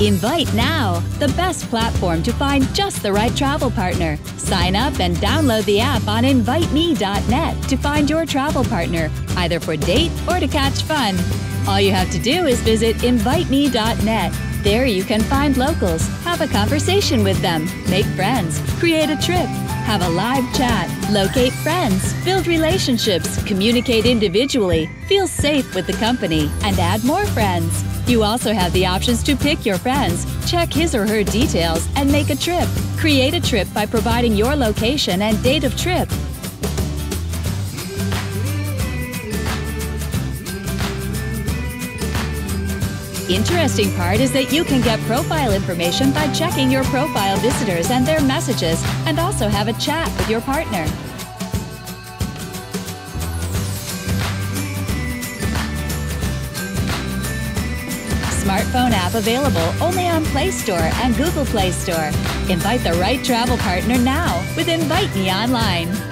Invite now, the best platform to find just the right travel partner. Sign up and download the app on InviteMe.net to find your travel partner, either for date or to catch fun. All you have to do is visit InviteMe.net. There you can find locals, have a conversation with them, make friends, create a trip, have a live chat, locate friends, build relationships, communicate individually, feel safe with the company, and add more friends. You also have the options to pick your friends, check his or her details, and make a trip. Create a trip by providing your location and date of trip. Interesting part is that you can get profile information by checking your profile visitors and their messages, and also have a chat with your partner. Smartphone app available only on Play Store and Google Play Store. Invite the right travel partner now with InviteMe Online.